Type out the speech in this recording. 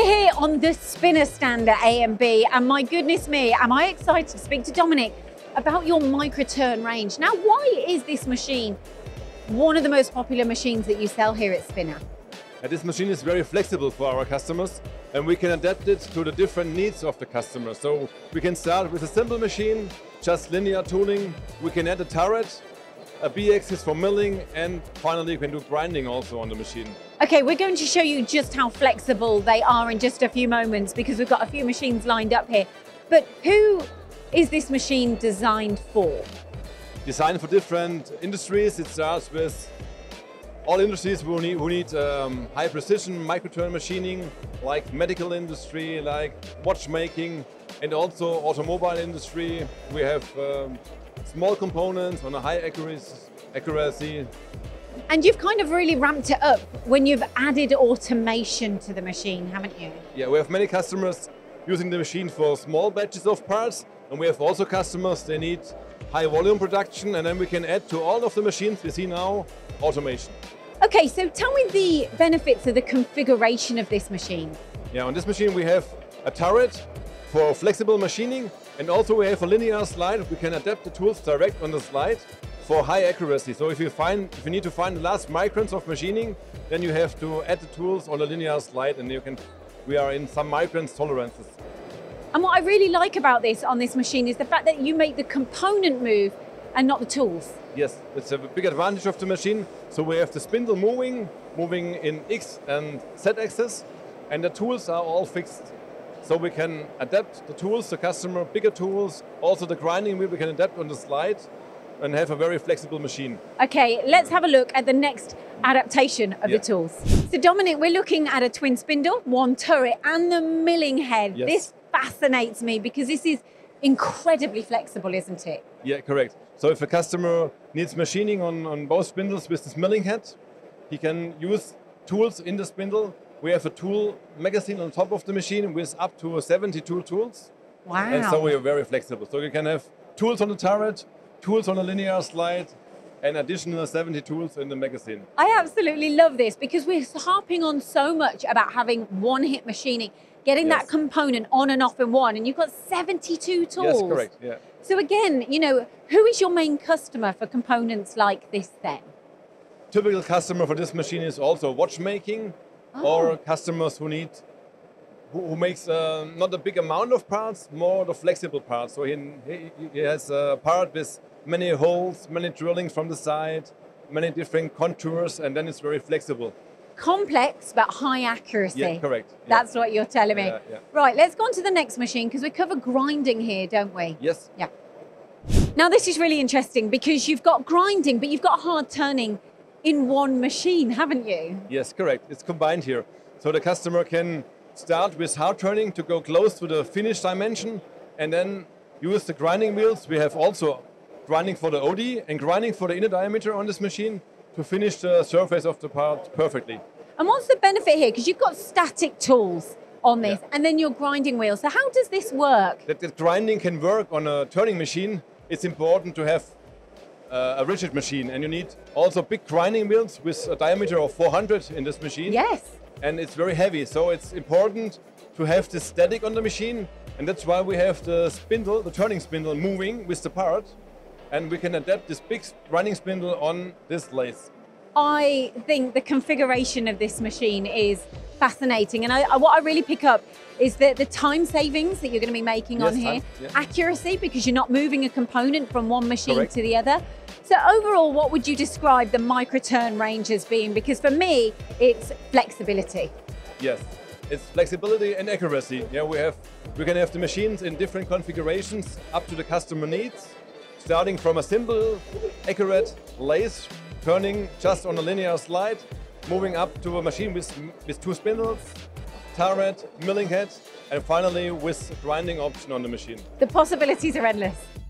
We're here on the Spinner stand at A&B, and my goodness me, am I excited to speak to Dominik about your Microturn range. Now, why is this machine one of the most popular machines that you sell here at Spinner? This machine is very flexible for our customers, and we can adapt it to the different needs of the customer. So we can start with a simple machine, just linear tooling. We can add a turret, a B-axis for milling, and finally we can do grinding also on the machine. Okay, we're going to show you just how flexible they are in just a few moments because we've got a few machines lined up here. But who is this machine designed for? Designed for different industries. It starts with all industries who need high precision microturn machining, like medical industry, like watchmaking, and also automobile industry. We have small components on a high accuracy. And you've kind of really ramped it up when you've added automation to the machine, haven't you? Yeah, we have many customers using the machine for small batches of parts, and we have also customers they need high volume production, and then we can add to all of the machines we see now automation. Okay, so tell me the benefits of the configuration of this machine. Yeah, on this machine we have a turret for flexible machining, and also we have a linear slide. We can adapt the tools direct on the slide for high accuracy. So if you need to find the last microns of machining, then you have to add the tools on the linear slide, and we are in some microns tolerances. And what I really like about this on this machine is the fact that you make the component move and not the tools. Yes, it's a big advantage of the machine. So we have the spindle moving in X and Z axis, and the tools are all fixed. So we can adapt the tools, the customer, bigger tools, also the grinding wheel we can adapt on the slide and have a very flexible machine. Okay, let's have a look at the next adaptation of the tools. So Dominik, we're looking at a twin spindle, one turret and the milling head. Yes. This fascinates me because this is incredibly flexible, isn't it? Yeah, correct. So if a customer needs machining on both spindles with this milling head, he can use tools in the spindle. We have a tool magazine on top of the machine with up to 72 tools. Wow. And so we are very flexible. So you can have tools on the turret, tools on a linear slide, and additional 70 tools in the magazine. I absolutely love this because we're harping on so much about having one-hit machining, getting that component on and off in one, and you've got 72 tools. Yes, correct, yeah. So again, you know, who is your main customer for components like this then? Typical customer for this machine is also watchmaking, or customers who makes not a big amount of parts, more the flexible parts. So he has a part with many holes, many drillings from the side, many different contours, and then it's very flexible. Complex, but high accuracy. Yeah, correct. Yeah. That's what you're telling me. Yeah, yeah. Right, let's go on to the next machine because we cover grinding here, don't we? Yes. Yeah. Now, this is really interesting because you've got grinding, but you've got hard turning in one machine, haven't you? Yes, correct. It's combined here. So the customer can start with hard turning to go close to the finished dimension and then use the grinding wheels. We have also grinding for the OD and grinding for the inner diameter on this machine to finish the surface of the part perfectly. And what's the benefit here? Because you've got static tools on this and then your grinding wheel. So how does this work? That the grinding can work on a turning machine. It's important to have a rigid machine, and you need also big grinding wheels with a diameter of 400 in this machine. Yes. And it's very heavy, so it's important to have the static on the machine, and that's why we have the spindle, the turning spindle moving with the part, and we can adapt this big grinding spindle on this lathe. I think the configuration of this machine is fascinating, and what I really pick up is that the time savings that you're going to be making on here, accuracy, because you're not moving a component from one machine to the other. So overall, what would you describe the Microturn range as being? Because for me, it's flexibility. Yes, it's flexibility and accuracy. Yeah, we can have the machines in different configurations up to the customer needs, starting from a simple, accurate lathe, turning just on a linear slide, moving up to a machine with two spindles, turret, milling head, and finally with grinding option on the machine. The possibilities are endless.